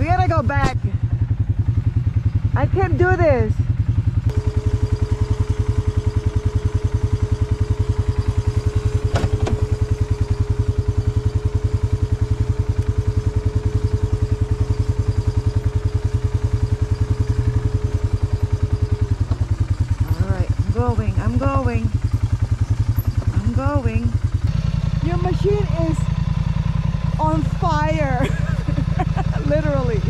We gotta go back. I can't do this. I'm going. Your machine is on fire, literally.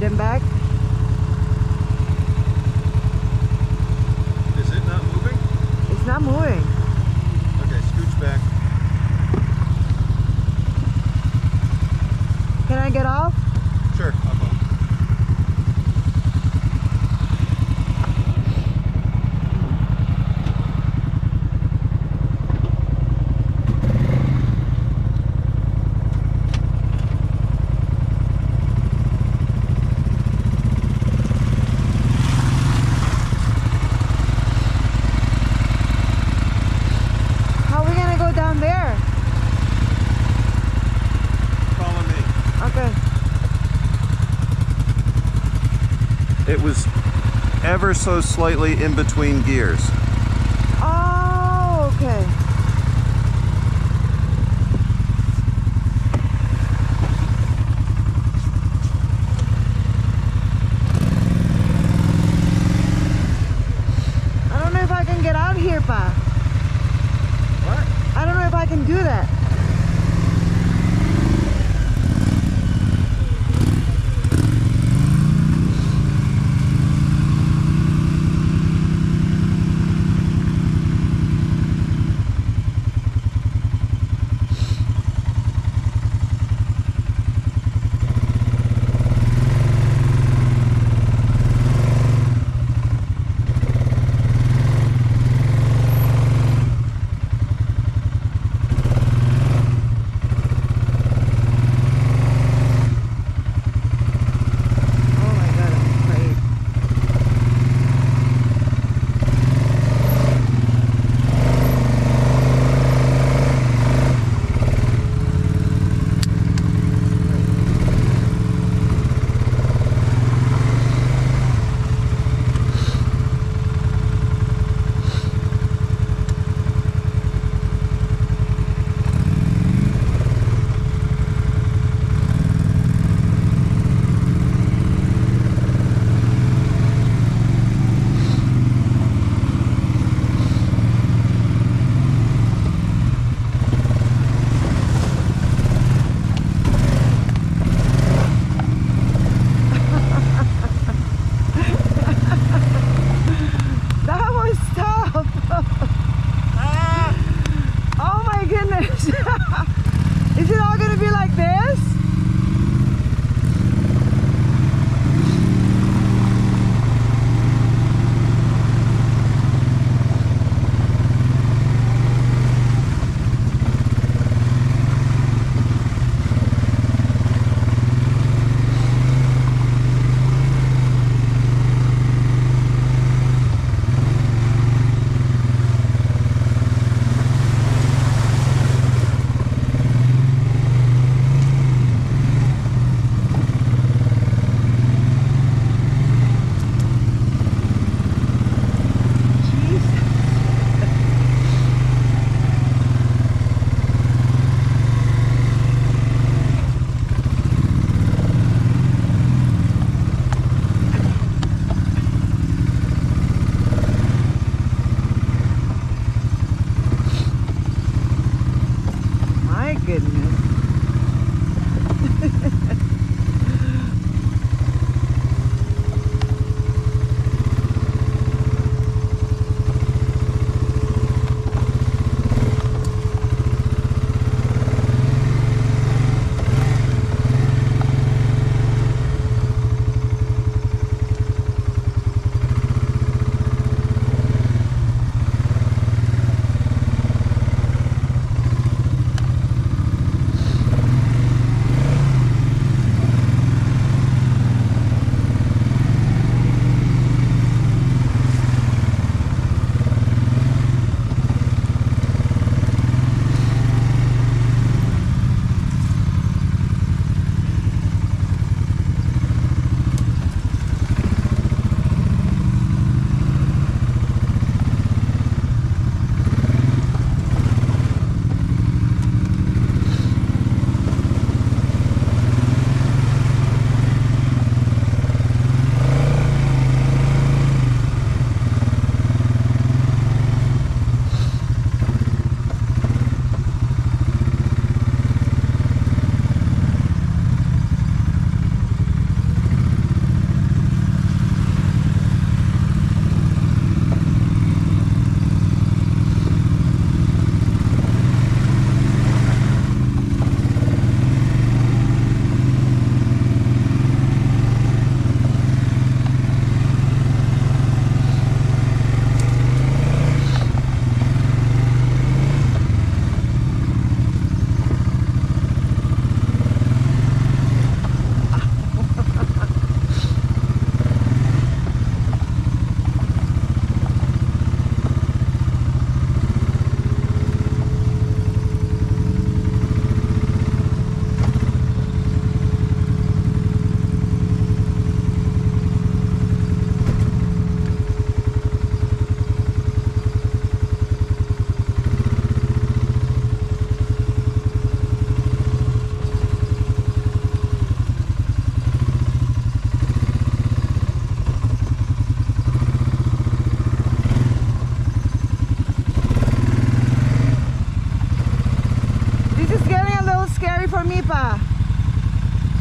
Then back. Is it not moving? It's not moving. Okay, scooch back. Can I get off? Sure, I'll go. It was ever so slightly in between gears. Oh, okay. I don't know if I can get out here, Pa. What? I don't know if I can do that.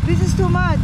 This is too much.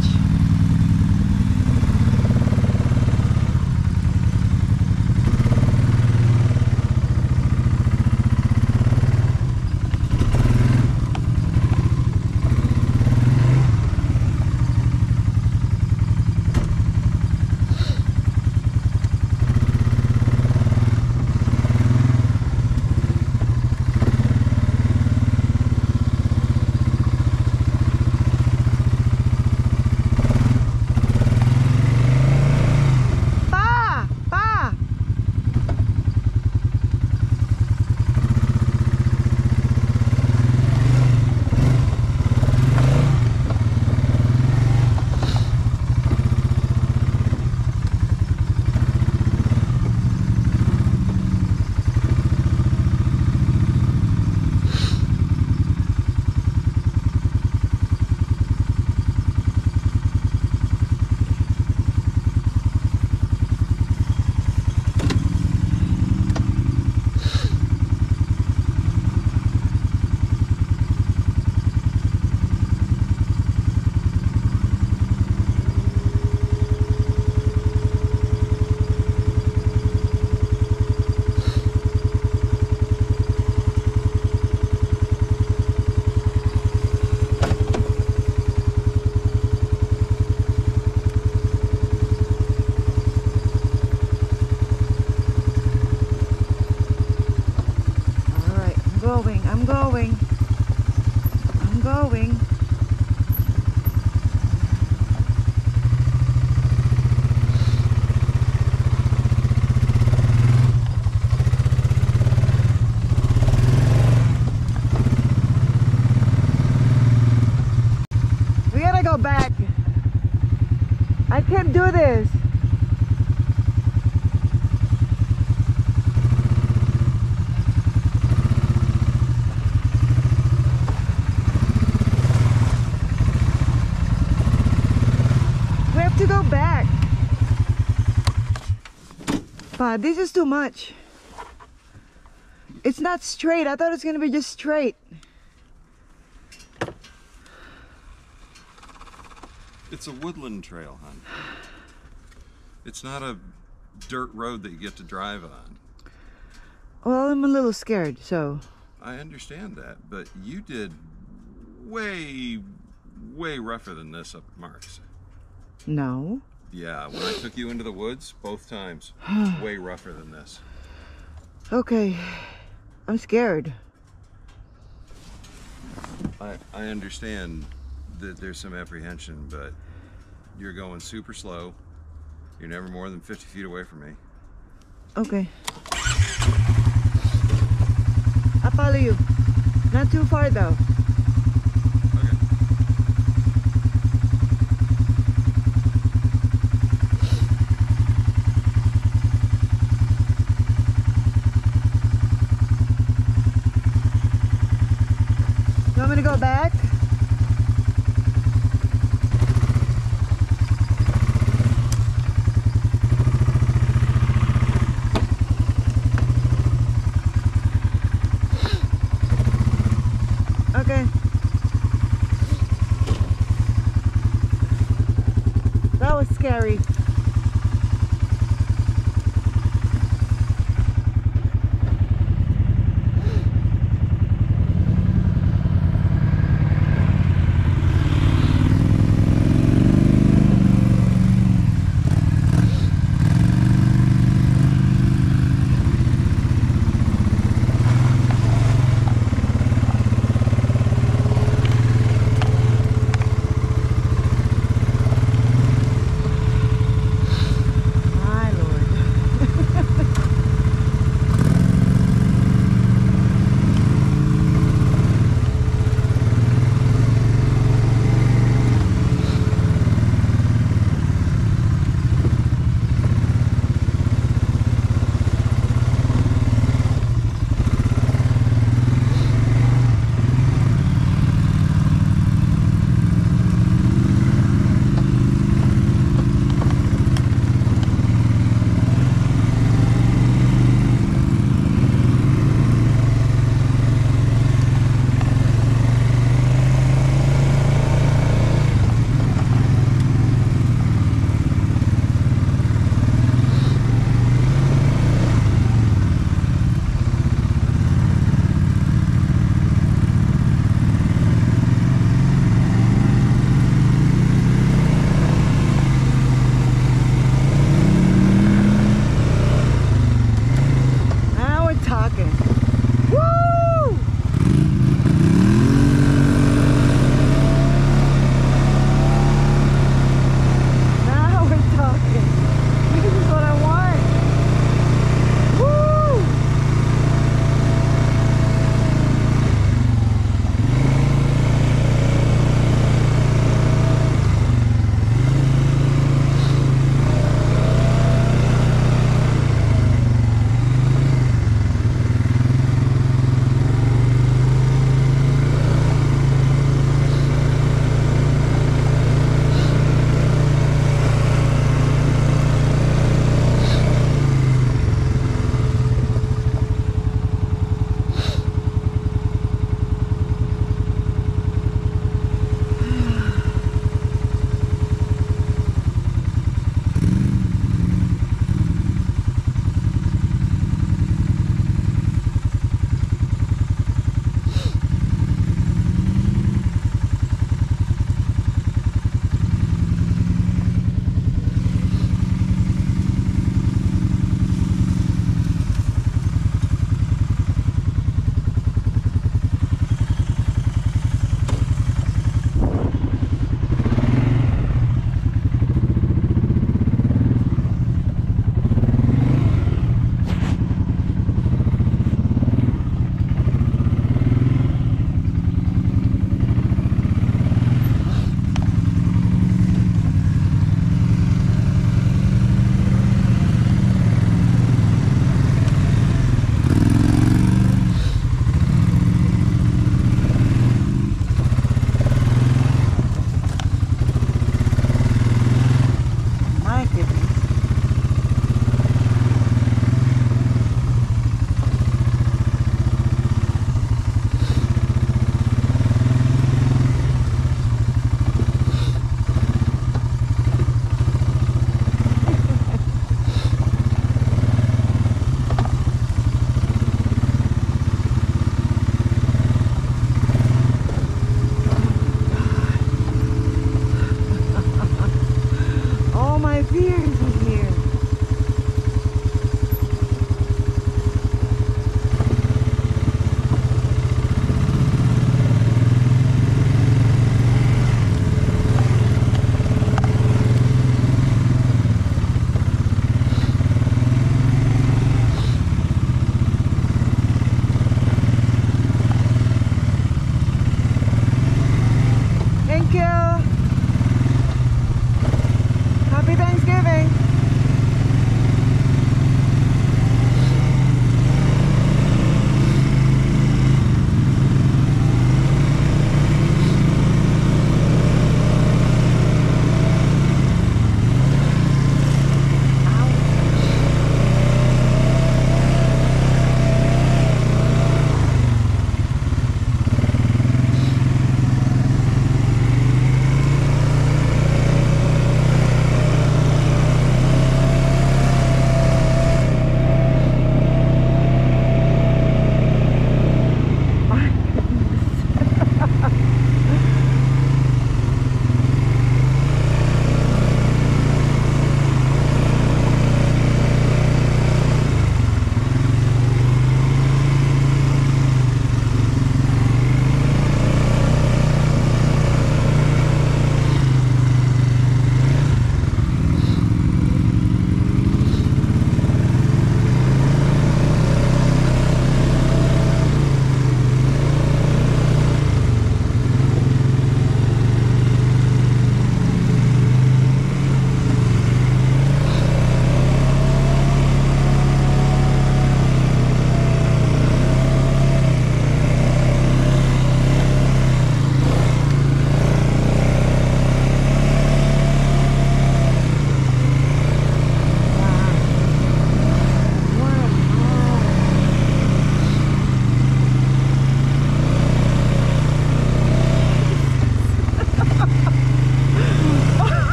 I'm going. We gotta go back. I can't do this. Go back, but this is too much. It's not straight. I thought it's gonna be just straight. It's a woodland trail, hon. It's not a dirt road that you get to drive on. Well, I'm a little scared, so I understand that, but you did way rougher than this up at Mark's. No. Yeah, when I took you into the woods, both times, it's way rougher than this. Okay, I'm scared. I understand that there's some apprehension, but you're going super slow. You're never more than 50 feet away from me. Okay. I'll follow you. Not too far though. Go back. Okay. That was scary.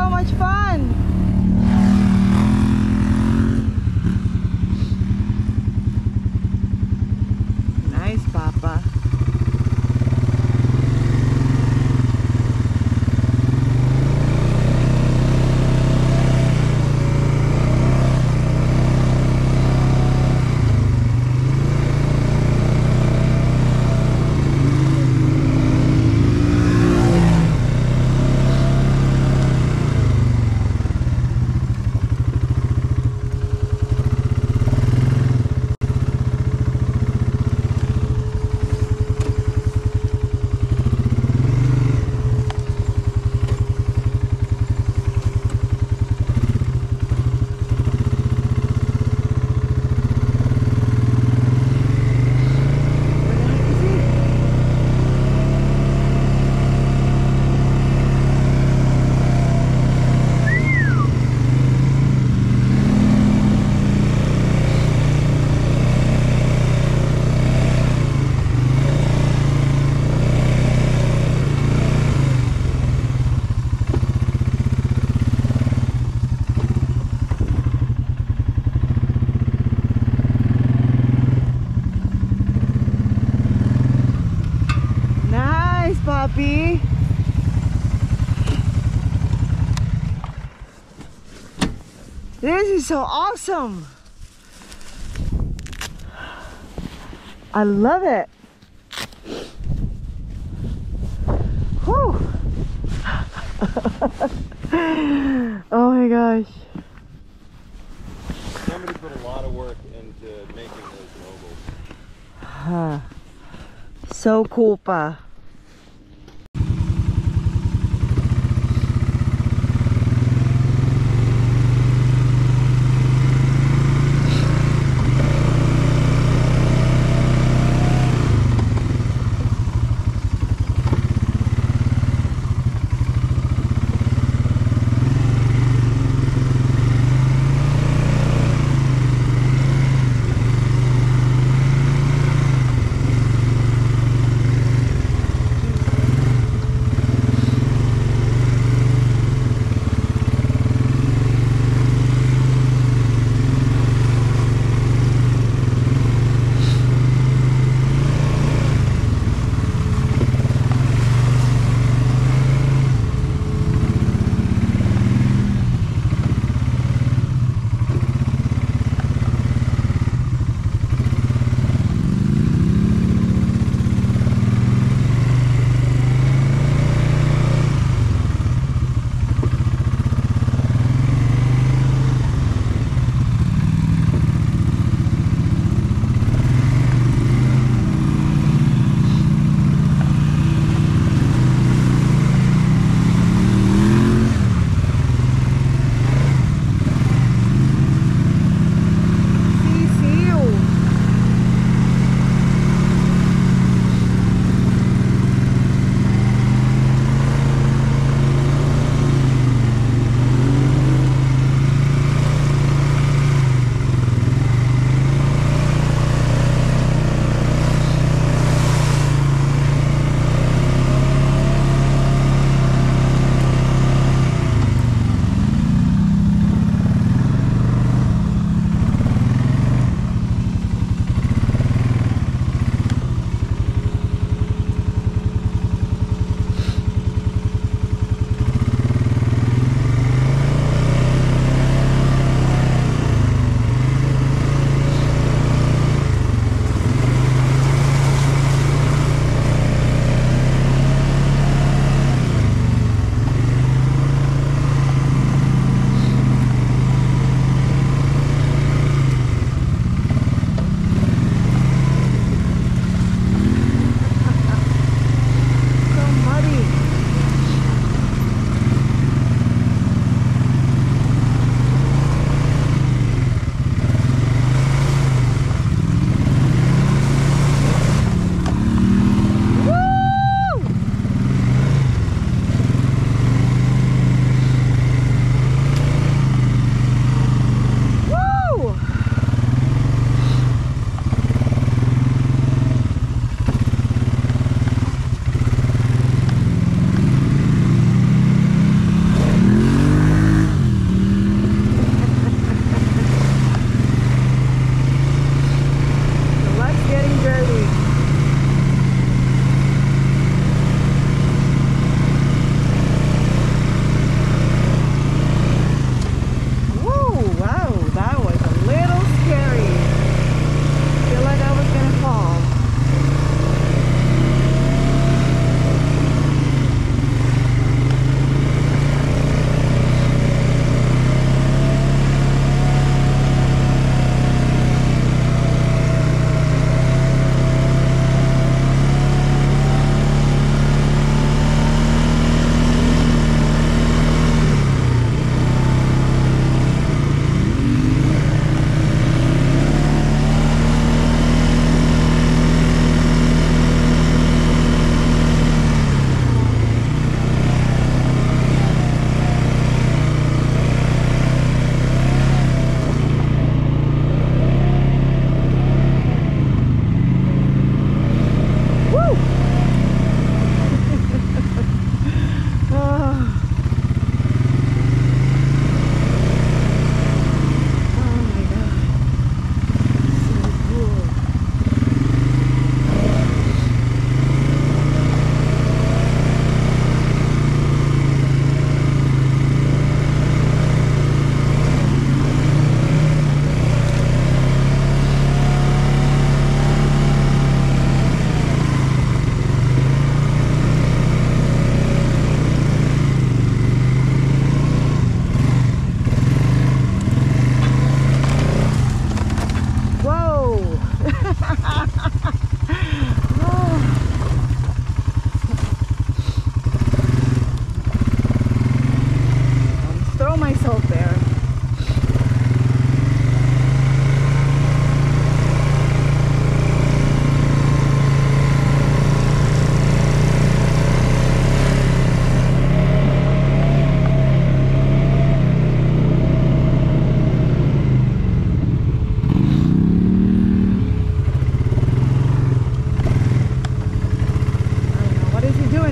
so much fun. Nice, Papa. Puppy. This is so awesome. I love it. Whew. Oh my gosh. Somebody put a lot of work into making those mobiles. Huh. So cool, Pa.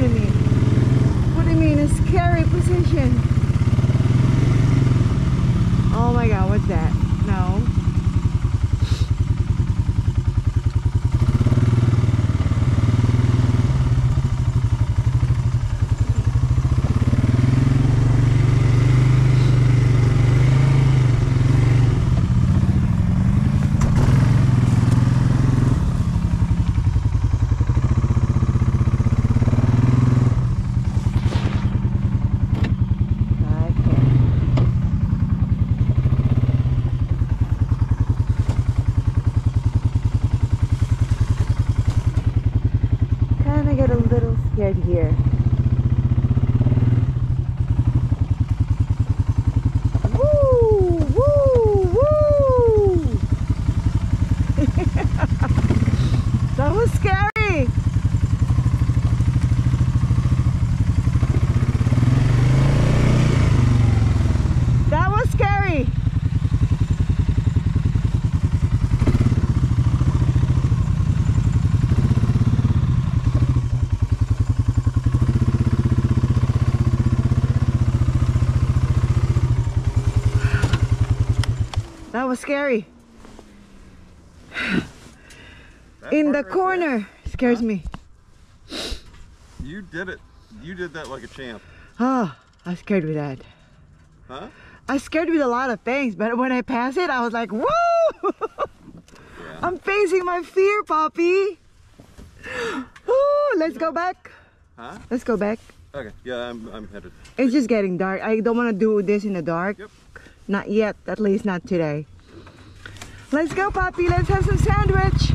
Put him in a scary position. Oh my god, what's that? No. Here. Woo! Woo! Woo! That was scary! That was scary! That was scary. In the corner scares me. You did it. You did that like a champ. Oh, I was scared with that. Huh? I was scared with a lot of things, but when I passed it, I was like, woo! Yeah. I'm facing my fear, Poppy. Ooh, let's go back. Huh? Let's go back. Okay. Yeah, I'm headed. It's just getting dark. I don't want to do this in the dark. Yep. Not yet, at least not today. Let's go, Poppy. Let's have some sandwich.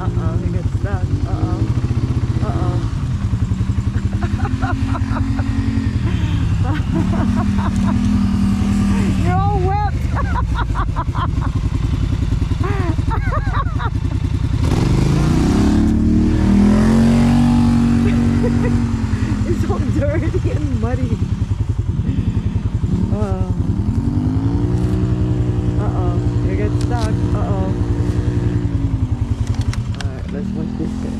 Uh-oh, he gets stuck. Uh-oh. Uh-oh. You're all whipped. It's all dirty and muddy. Uh-oh, you get stuck. Uh-oh. Let's watch this guy.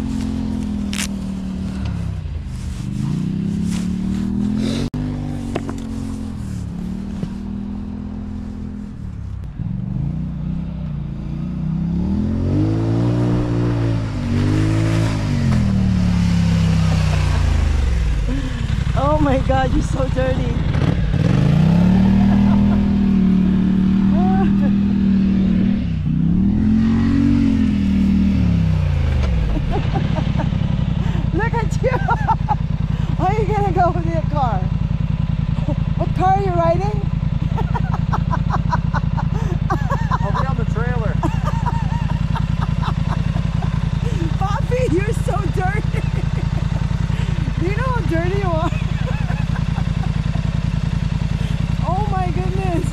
Oh my God, you're so dirty. Look at you! How are you gonna go with your car? What car are you riding? I'll be on the trailer. Bobby, you're so dirty! Do you know how dirty you are? Oh my goodness!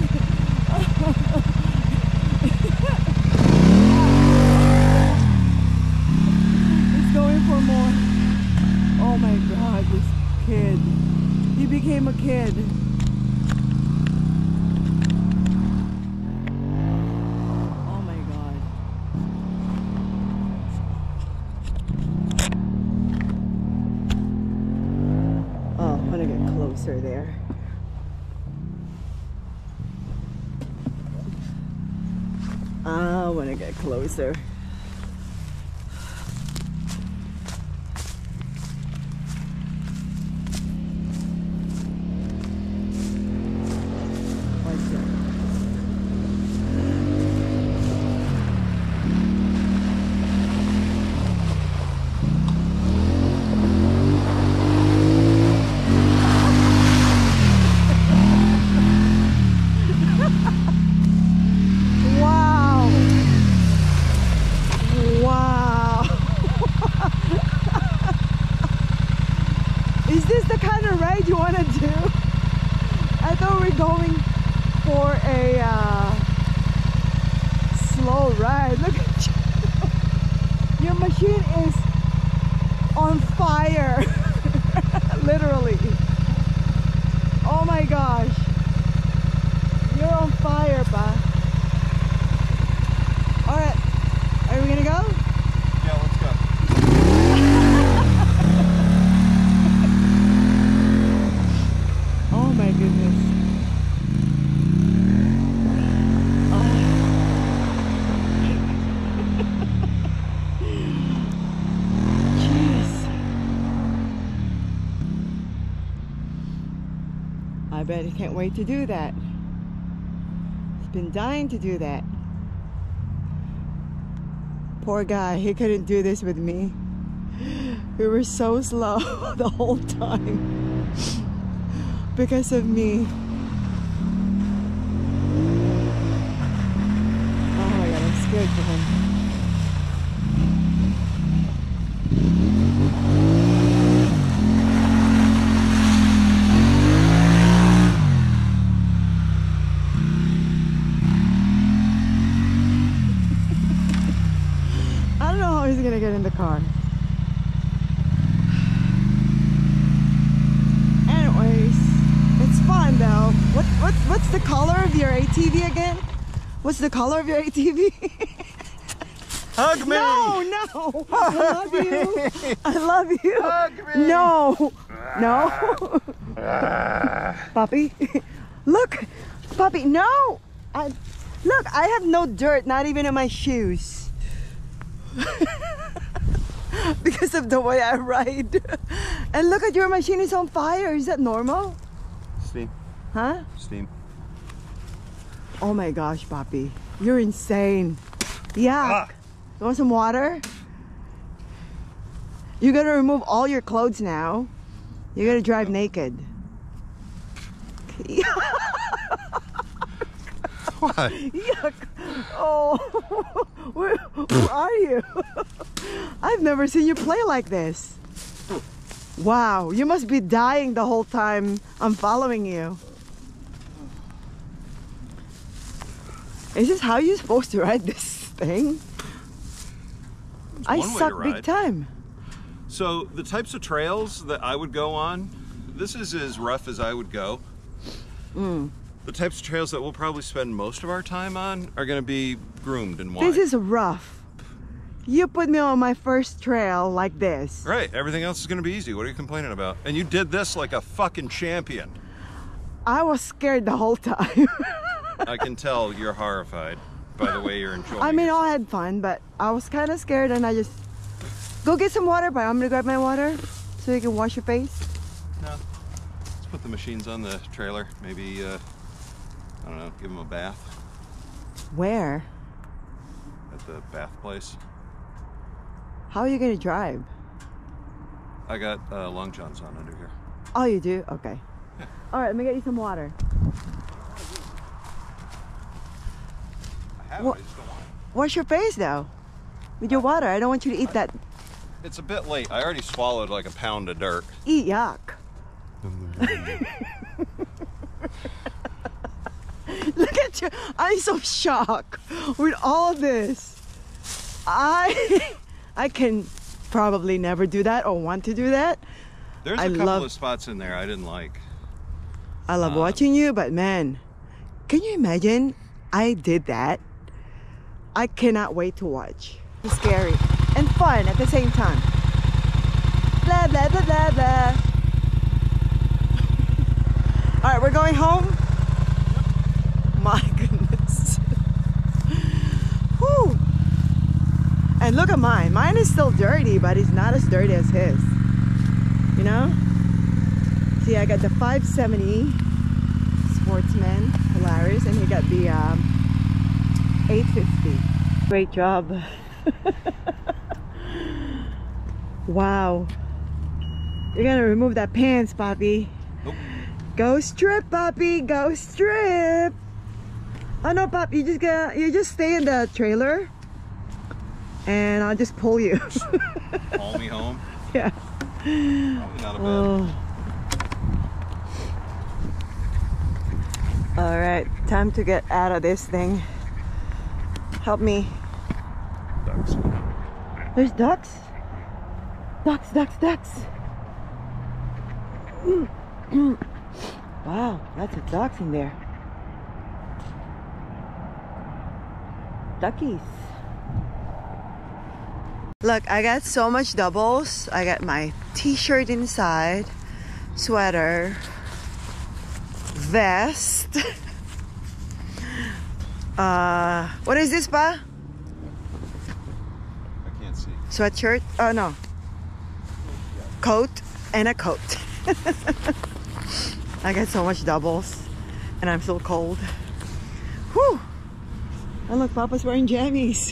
Oh my God, this kid. He became a kid. Oh my God. Oh, I'm gonna get closer there. I wanna get closer. Is this the kind of ride you want to do? I thought we were going for a slow ride. Look at you. Your machine is on fire. Literally. Oh my gosh. You're on fire, Ba. Alright. Are we going to go? Yeah, let's go. I bet he can't wait to do that. He's been dying to do that. Poor guy, he couldn't do this with me. We were so slow the whole time because of me. Oh my God, I'm scared for him. He's gonna get in the car. Anyways, it's fun though. What's the color of your ATV again? What's the color of your ATV? Hug me! No! I love you! I love you! Hug me! No! Puppy, look! Puppy, no! Look, I have no dirt, not even in my shoes. Because of the way I ride. And look at your machine, is on fire. Is that normal? Steam. Huh? Steam. Oh my gosh, Papi. You're insane. Yeah. You want some water? You gotta remove all your clothes now. You gotta drive naked. What? Yuck. Oh, where are you? I've never seen you play like this. Wow, you must be dying the whole time I'm following you. Is this how you're supposed to ride this thing? I suck big time. So the types of trails that I would go on, this is as rough as I would go. Mm. The types of trails that we'll probably spend most of our time on are going to be groomed and wide. This is rough. You put me on my first trail like this. Right. Everything else is going to be easy. What are you complaining about? And you did this like a fucking champion. I was scared the whole time. I can tell you're horrified by the way you're enjoying it. I mean, yourself. I had fun, but I was kind of scared and I just... Go get some water, but I'm going to grab my water so you can wash your face. No. Let's put the machines on the trailer. Maybe... I don't know, give him a bath. Where? At the bath place. How are you going to drive? I got long johns on under here. Oh, you do? Okay. Yeah. All right, let me get you some water. I have it, I just don't want it. Wash your face, though. With your water, I don't want you to eat that. It's a bit late. I already swallowed like a pound of dirt. Eat yuck. Look at you. I'm so shocked with all this. I can probably never do that or want to do that. There's a couple of spots in there I didn't like. I love watching you, but man, can you imagine? I did that. I cannot wait to watch. It's scary and fun at the same time. Blah, blah, blah, blah, blah. All right, we're going home. My goodness. Whew. And look at mine. Mine is still dirty, but it's not as dirty as his. You know? See, I got the 570 Sportsman Polaris, and he got the 850. Great job. Wow. You're gonna remove that pants, Poppy. Nope. Go strip, Poppy. Go strip. Oh no, Pop, you just stay in the trailer and I'll just pull you. Haul me home? Yeah. Probably not a bad. Alright, time to get out of this thing. Help me. Ducks. There's ducks? Ducks, ducks, ducks. Wow, lots of ducks in there. Duckies. Look, I got so much doubles. I got my t-shirt inside, sweater, vest. What is this, Pa? I can't see. Sweatshirt? Oh, no. Coat and a coat. I got so much doubles and I'm still cold. Whew. Oh look, Papa's wearing jammies.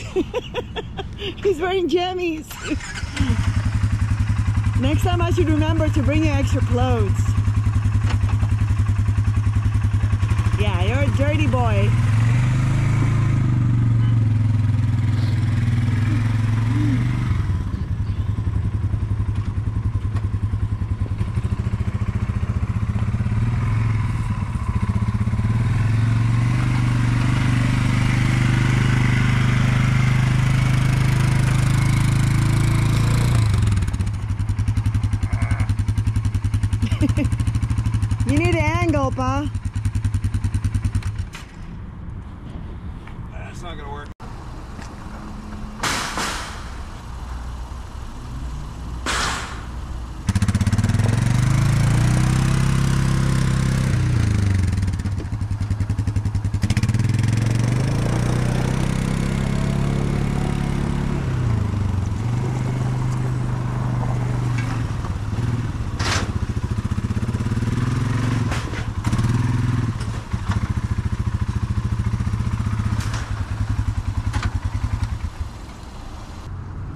He's wearing jammies. Next time I should remember to bring you extra clothes. Yeah, you're a dirty boy. You need an angle, Pa. That's not gonna work.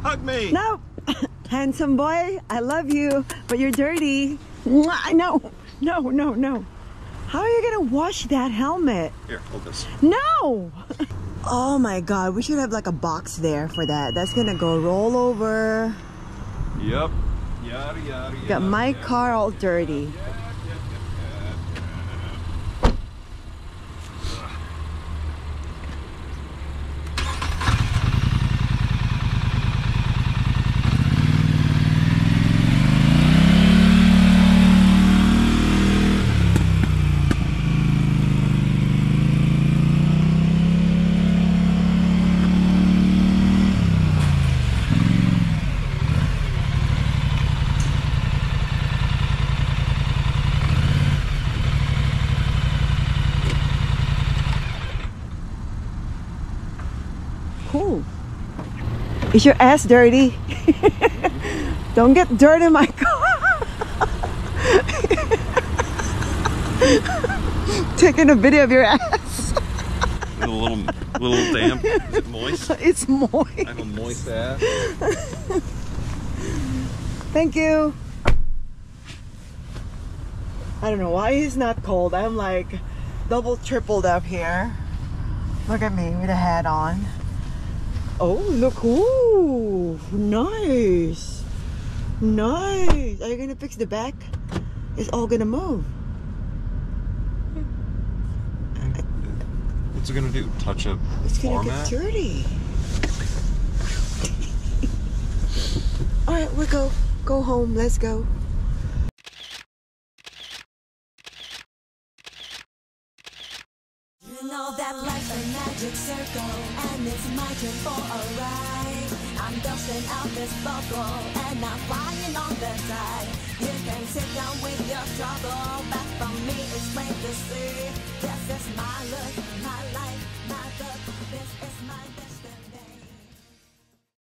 Hug me. No, handsome boy, I love you, but you're dirty. No, no, no, no. How are you gonna wash that helmet? Here, hold this. No. Oh my god, we should have like a box there for that. That's gonna go roll over. Yep. Got my car all dirty. Cool. Is your ass dirty? Don't get dirt in my car. Taking a video of your ass. a little damp. Is it moist? It's moist. I have a moist ass. Thank you. I don't know why he's not cold. I'm like double tripled up here. Look at me with a hat on. Oh, look, ooh, nice, nice. Are you gonna fix the back? It's all gonna move. What's it gonna do, touch up format? It's gonna get dirty. All right, we'll go home, let's go. You know that life's a magic circle, and it's my turn for a ride. I'm dusting out this bubble, and I'm flying on the tide. You can sit down with your trouble, but for me it's plain to see. This is my look, my life, my look, this is my